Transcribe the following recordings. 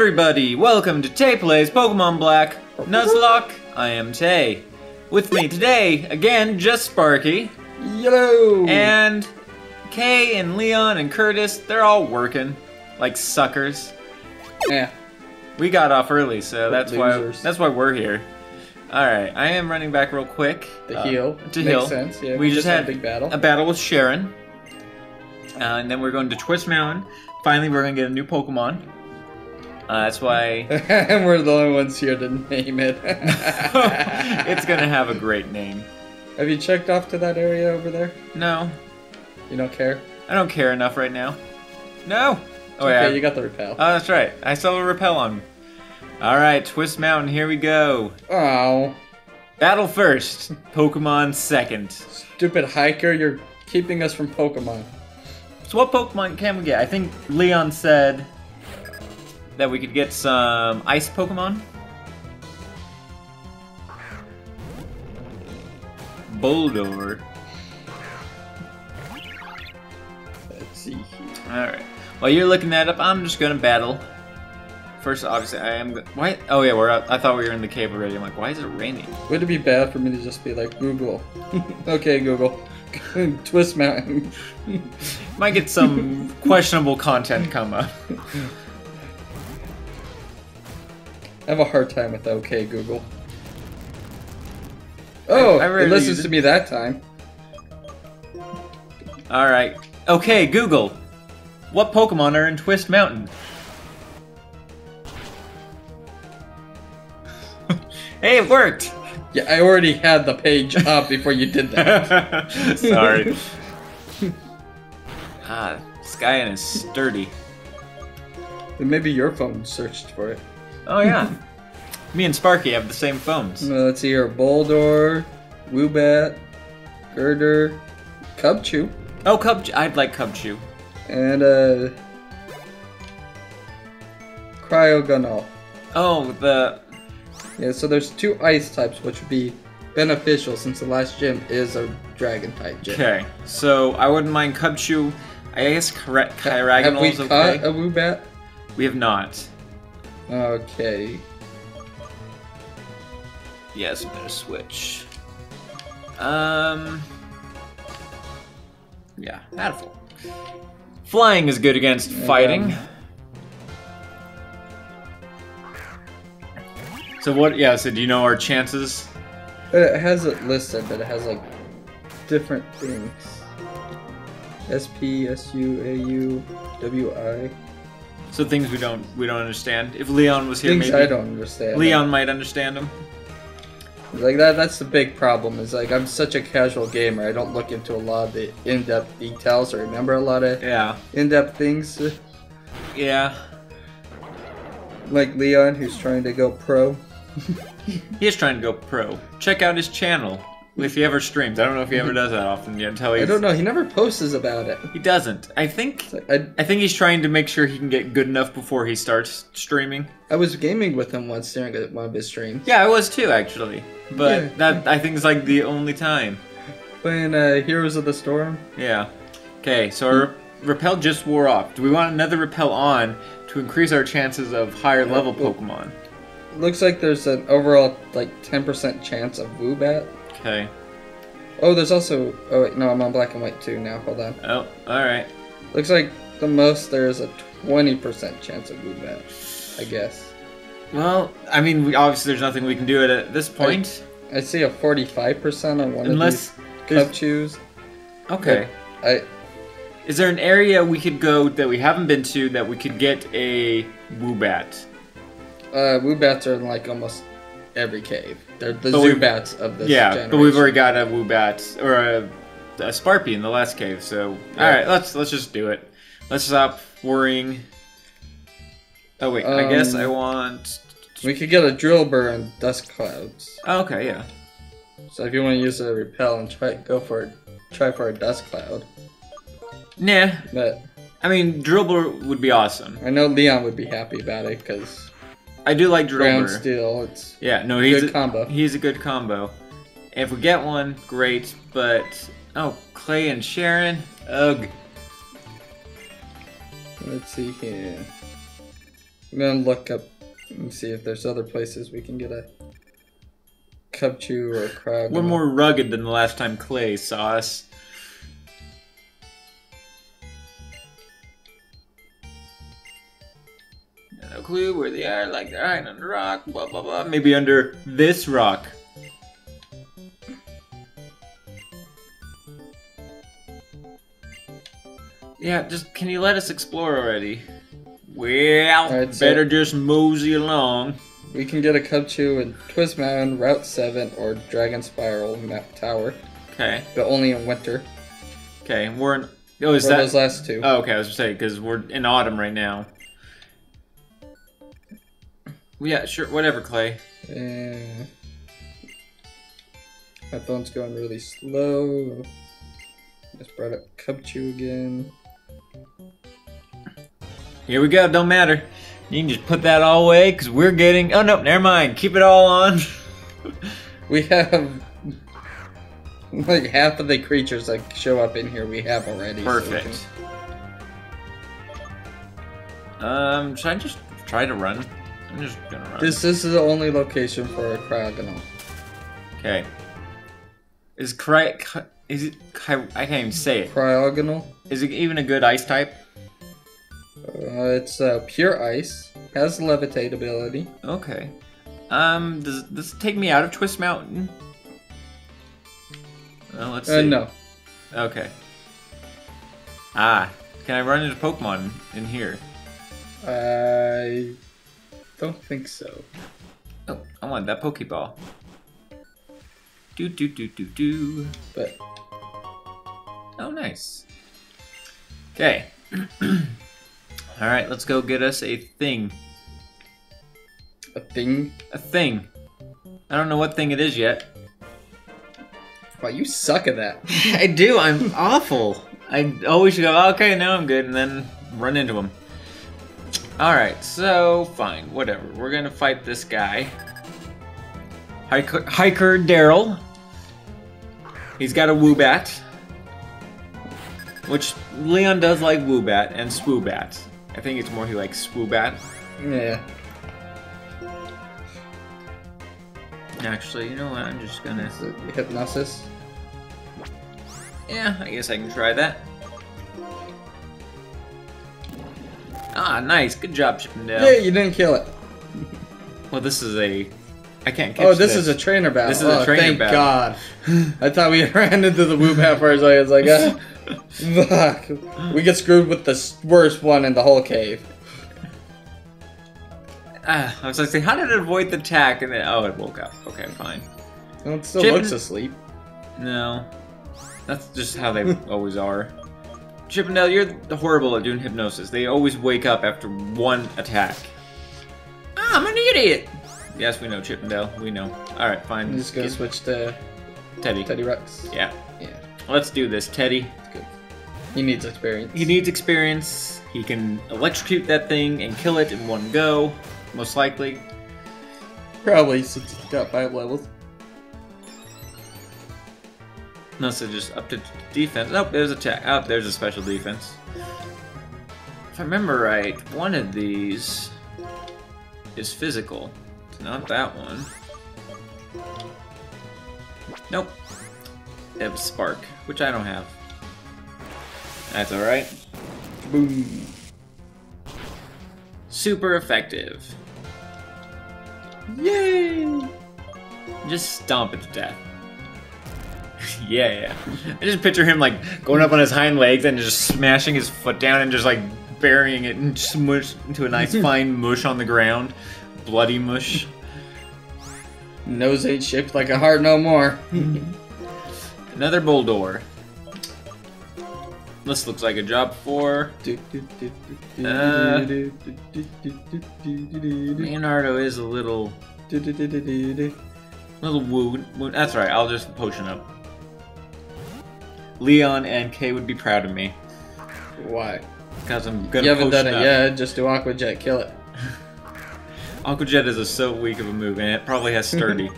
everybody! Welcome to Tay Plays Pokemon Black, Nuzlocke, I am Tay. With me today, again, just Sparky. Hello! And Kay and Leon and Curtis, they're all working. Like suckers. Yeah. We got off early, so that's why we're here. Alright, I am running back real quick. To heal. Makes sense, yeah. We just had a big battle. A battle with Sharon. And then we're going to Twist Mountain. Finally, we're going to get a new Pokemon. That's why... we're the only ones here to name it. It's going to have a great name. Have you checked off to that area over there? No. You don't care? I don't care enough right now. No! Oh, okay, yeah. You got the repel. Oh, that's right. I still have a repel on me. Alright, Twist Mountain, here we go. Oh. Battle first. Pokemon second. Stupid hiker, you're keeping us from Pokemon. So what Pokemon can we get? I think Leon said... that we could get some ice Pokemon. Boldore. Let's see here. Alright. While you're looking that up, I'm just gonna battle. First, obviously, I am. Why? Oh, yeah, we're out. I thought we were in the cave already. I'm like, why is it raining? Would it be bad for me to just be like, Google? Okay, Google. Twist Mountain. Might get some questionable content come up. I have a hard time with okay, Google. Oh, it listens to me that time. Alright. Okay, Google. What Pokemon are in Twist Mountain? Hey, it worked! Yeah, I already had the page up before you did that. Sorry. This guy is sturdy. Then maybe your phone searched for it. Oh, yeah. Me and Sparky have the same phones. Let's see here. Boldore, Woobat, Gurdurr, Cubchoo. Oh, Cubchoo. I'd like Cubchoo. And, Cryogonal. Oh, the... Yeah, so there's two ice types, which would be beneficial since the last gym is a dragon type gym. Okay, so I wouldn't mind Cubchoo. I guess Cryogonal is okay. Have we caught a Woobat? We have not. Okay. Yes, better switch. Yeah, Hatterful. Flying is good against fighting. So what? Yeah. So do you know our chances? It has it listed, but it has like different things. SP, SU, AU, WI. So things we don't understand. If Leon was here, maybe I don't understand. Leon might understand them. Like that's the big problem. Is like I'm such a casual gamer. I don't look into a lot of the in-depth details or remember a lot of in-depth things. Yeah. Like Leon, who's trying to go pro. He is trying to go pro. Check out his channel if he ever streams. I don't know if he ever does that often yet. Until he's... I don't know. He never posts about it. He doesn't. I think. Like, I think he's trying to make sure he can get good enough before he starts streaming. I was gaming with him once during one of his streams. Yeah, I was too actually. But that I think is like the only time. Playing Heroes of the Storm. Yeah. Okay, so our repel just wore off. Do we want another repel on to increase our chances of higher level Pokemon? Looks like there's an overall like 10% chance of Woobat. Okay. Oh, there's also... Oh, wait, no, I'm on black and white too now. Hold on. Oh, alright. Looks like the most there's a 20% chance of Woobat, I guess. Well, I mean, obviously there's nothing we can do at this point. I see a 45% on one of these Cubchoos. Okay. Like, is there an area we could go that we haven't been to that we could get a Woobat? Woobats are in like almost... every cave. They're the Zubats of this generation. But we've already got a Woobat or a Sparpy in the last cave, so alright, let's just do it. Let's stop worrying. Oh wait, I guess I want... We could get a drill burr and dust clouds. Oh, okay, yeah. So if you want to use a repel and try for a dust cloud. Nah. But I mean, drill burr would be awesome. I know Leon would be happy about it because I do like Gurdurr. Ground Steel, it's he's a good combo. He's a good combo. If we get one, great, but... Oh, Clay and Sharon? Ugh. Let's see here. I'm gonna look up and see if there's other places we can get a Cubchoo or a Cryogonal. We're more rugged than the last time Clay saw us. No clue where they are, like they're hiding on the rock, blah blah blah. Maybe under this rock. Yeah, just can you let us explore already? Well, right, so better just mosey along. We can get a Cubchoo in Twist Mountain, Route 7, or Dragon Spiral Map Tower. Okay. But only in winter. Okay, we're in... Oh, is that... those last two. Oh, okay, I was just saying, because we're in autumn right now. Yeah, sure, whatever, Clay. My phone's going really slow. Just brought up Cubchoo again. Here we go, don't matter. You can just put that all away, because we're getting... Oh, no, never mind. Keep it all on. We have... Like, half of the creatures that show up in here we have already. Perfect. So can... should I just try to run? I'm just gonna run. This is the only location for a Cryogonal. Okay. Is I can't even say it. Cryogonal? Is it even a good ice type? It's pure ice. Has levitate ability. Okay. Does this take me out of Twist Mountain? Well, let's see. No. Okay. Ah, can I run into Pokemon in here? I don't think so. Oh, I want that Pokeball. Do do do do do. But oh, nice. Okay. Alright, let's go get us a thing. A thing? A thing. I don't know what thing it is yet. Wow, you suck at that. I do, I'm awful. I always go, okay, now I'm good, and then run into him. Alright, so, fine, whatever. We're gonna fight this guy. Hiker Daryl. He's got a Woobat. Which, Leon does like Woobat and Swoobat. I think it's more he likes Swoobat. Yeah. Actually, you know what? I'm just gonna... Is it Hypnosis? Yeah, I guess I can try that. Ah, nice. Good job, Chippendale. Yeah, you didn't kill it. Well, this is a... I can't catch this. Oh, this is a trainer battle. This is a trainer battle. Thank God. I thought we ran into the Woobat for a second. I was like, we get screwed with the worst one in the whole cave. I was like, saying, how did it avoid the attack? And then, oh, it woke up. Okay, fine. Well, it still looks asleep. No. That's just how they always are. Chippendale, you're horrible at doing hypnosis. They always wake up after one attack. Ah, I'm an idiot! Yes, we know, Chippendale. We know. Alright, fine. I'm just gonna switch to... Teddy. Teddy Rux. Yeah. Yeah. Let's do this, Teddy. He needs experience. He needs experience. He can electrocute that thing and kill it in one go, most likely. Probably, since it's got 5 levels. No, so just up to defense. Oh, there's attack. Oh, there's a special defense. If I remember right, one of these is physical. It's not that one. Nope. It was Spark, which I don't have. That's alright. Boom. Super effective. Yay! Just stomp it to death. Yeah, yeah. I just picture him like going up on his hind legs and just smashing his foot down and just like burying it and smush into a nice fine mush on the ground. Bloody mush. Nose ain't shaped like a heart no more. Another Boldore. This looks like a job for... Leonardo is a little... woo. That's right, I'll just potion up. Leon and Kay would be proud of me. Why? Because I'm good at potion up. You haven't done it yet, just do Aqua Jet, kill it. Aqua Jet is so weak of a move, and it probably has sturdy.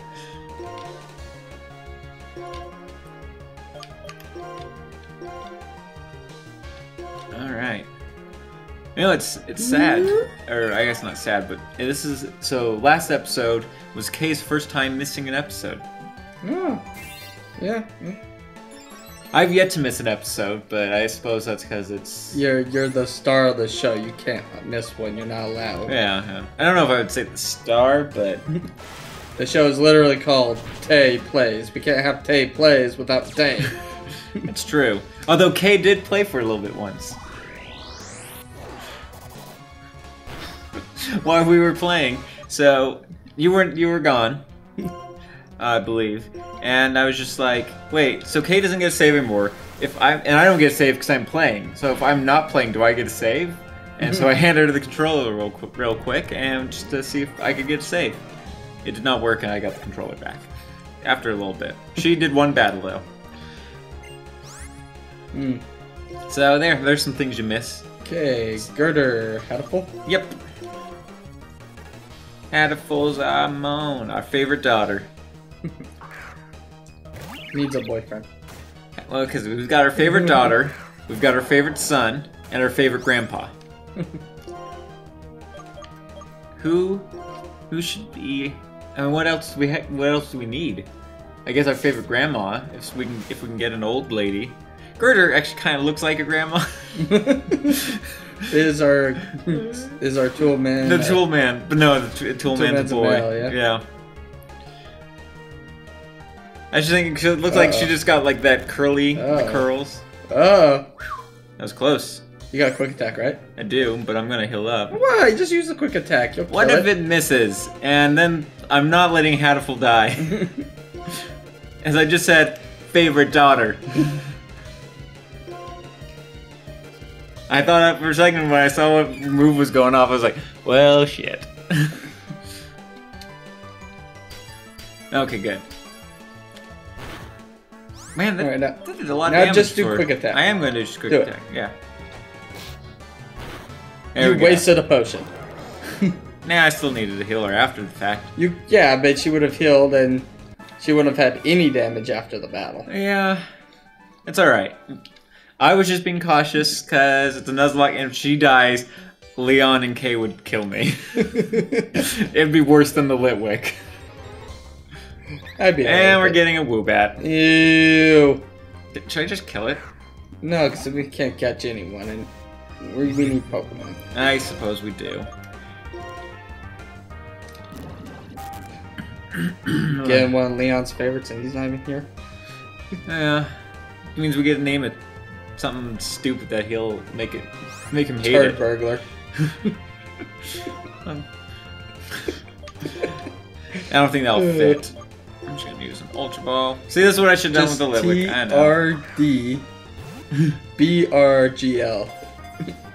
You know, it's sad, or I guess not sad, but this is, so last episode was Kay's first time missing an episode. Oh, yeah. I've yet to miss an episode, but I suppose that's because it's... You're the star of the show, you can't miss one, you're not allowed. Yeah, yeah. I don't know if I would say the star, but... The show is literally called Tay Plays. We can't have Tay Plays without Tay. It's true. Although Kay did play for a little bit once. While we were playing, so you were gone, I believe, and I was just like, wait, so Kay doesn't get a save anymore. I don't get a save because I'm playing. So if I'm not playing, do I get a save? And so I handed her the controller real quick, and just to see if I could get a save. It did not work, and I got the controller back after a little bit. She did one battle though. Mm. So there's some things you miss. Okay, Gurdurr, Hatterful. Yep. Hatterful's Amon, our favorite daughter. Needs a boyfriend. Well, because we've got our favorite daughter, we've got our favorite son, and our favorite grandpa. Who should be? I mean, what else do we need? I guess our favorite grandma, if we can get an old lady. Gurdurr actually kind of looks like a grandma. Is our tool man. The tool man. But no, the tool man's a boy. Male, yeah. I just think it looks like she just got like that curly curls. Oh. That was close. You got a quick attack, right? I do, but I'm gonna heal up. Why? Just use the quick attack. You'll kill it. What if it misses? And then I'm not letting Hatterful die. As I just said, favorite daughter. I thought for a second when I saw what move was going off, I was like, well, shit. Okay, good. Man, that, right, now, that did a lot of damage. Now just do quick attack. I am going to just do quick attack. Yeah. There you wasted a potion. Nah, I still needed to heal her after the fact. Yeah, but she would have healed and she wouldn't have had any damage after the battle. Yeah. It's alright. I was just being cautious because it's a Nuzlocke, and if she dies, Leon and Kay would kill me. It'd be worse than the Litwick. And we're getting a Woobat. Ew. Should I just kill it? No, because we can't catch anyone, and we need Pokemon. I suppose we do. Getting one of Leon's favorites, and he's not even here. Yeah. It means we get to name it something stupid that he'll make him hate it. Turd burglar. I don't think that'll fit. I'm just gonna use an Ultra Ball. See, this is what I should have done with the Litwick. I know. TRD BRGL.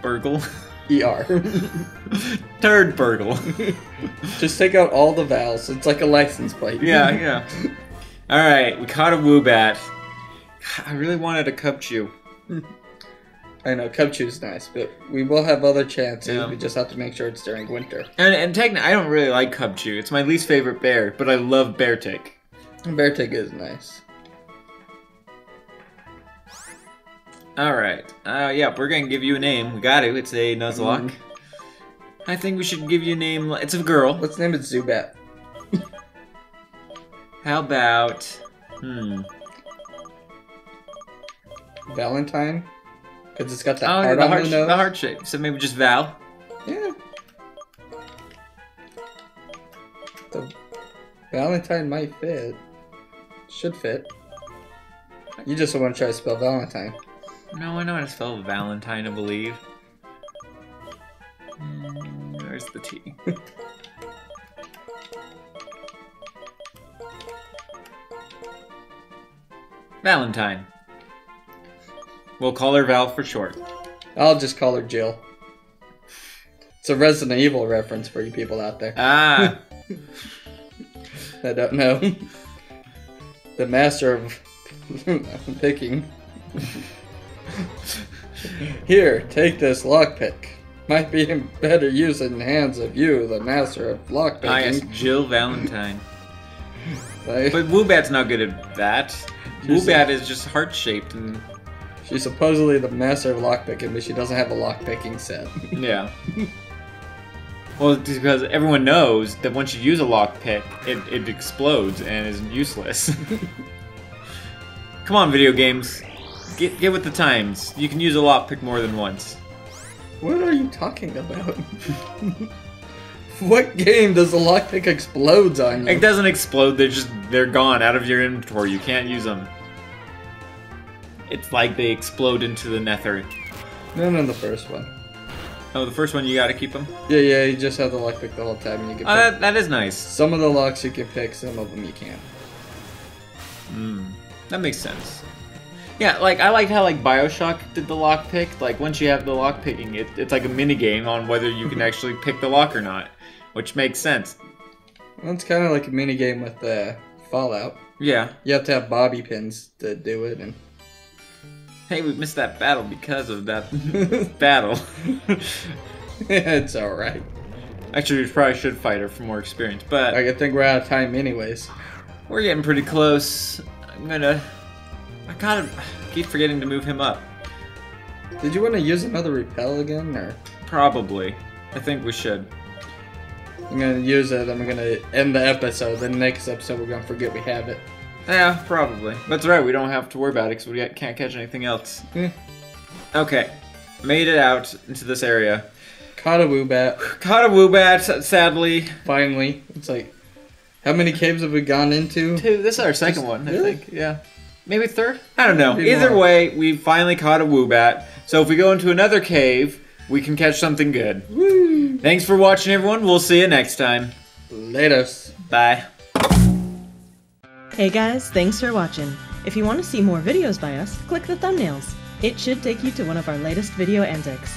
Burgle. ER. Turd burgle. Just take out all the vowels. It's like a license plate. Yeah, yeah. All right, we caught a Woobat. I really wanted a Cubchoo. I know, Cubchoo's nice, but we will have other chances, yeah. We just have to make sure it's during winter. And technically, I don't really like Cubchoo, it's my least favorite bear, but I love Beartic. Beartic is nice. Alright, yeah, we're gonna give you a name, we got to, it's a Nuzlocke. I think we should give you a name, it's a girl. Let's name it Zubat. How about, Valentine? Because it's got that heart on the nose. The heart shape. So maybe just Val? Yeah. The Valentine might fit. Should fit. You just don't want to try to spell Valentine. No, I know how to spell Valentine, I believe. Where's the T? Valentine. We'll call her Val for short. I'll just call her Jill. It's a Resident Evil reference for you people out there. Ah! I don't know. The master of picking. Here, take this lockpick. Might be in better use in the hands of you, the master of lockpicking. I asked Jill Valentine. But Woobat's not good at that. Woobat is just heart-shaped and... She's supposedly the master of lockpicking, but she doesn't have a lockpicking set. Yeah. Well, it's because everyone knows that once you use a lockpick, it explodes and is useless. Come on, video games. Get with the times. You can use a lockpick more than once. What are you talking about? What game does the lockpick explodes on you? It doesn't explode, they're gone out of your inventory. You can't use them. It's like they explode into the nether. No, the first one. Oh, the first one you gotta keep them? Yeah, you just have to lockpick the whole time and you can pick. That is nice. Some of the locks you can pick, some of them you can't. That makes sense. Yeah, like, I liked how, like, Bioshock did the lockpick. Like, once you have the lockpicking, it's like a minigame on whether you can actually pick the lock or not. Which makes sense. Well, it's kind of like a minigame with Fallout. Yeah. You have to have bobby pins to do it, and... Hey, we missed that battle because of that battle. Yeah, it's alright. Actually, we probably should fight her for more experience, but... I think we're out of time anyways. We're getting pretty close. I kind of keep forgetting to move him up. Did you want to use another repel again, or...? Probably. I think we should. I'm gonna use it, I'm gonna end the episode. The next episode we're gonna forget we have it. Yeah, probably. That's right, we don't have to worry about it, because we can't catch anything else. Okay. Made it out into this area. Caught a Woobat. Sadly. Finally. It's like... How many caves have we gone into? Two. This is our second one, really? I think. Yeah. Maybe third? I don't know. Either way, we finally caught a Woobat. So if we go into another cave, we can catch something good. Woo! Thanks for watching, everyone. We'll see you next time. Laters. Bye. Hey guys, thanks for watching. If you want to see more videos by us, click the thumbnails. It should take you to one of our latest video antics.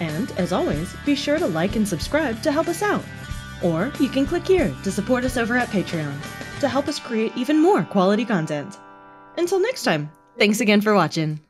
And, as always, be sure to like and subscribe to help us out. Or you can click here to support us over at Patreon to help us create even more quality content. Until next time, thanks again for watching.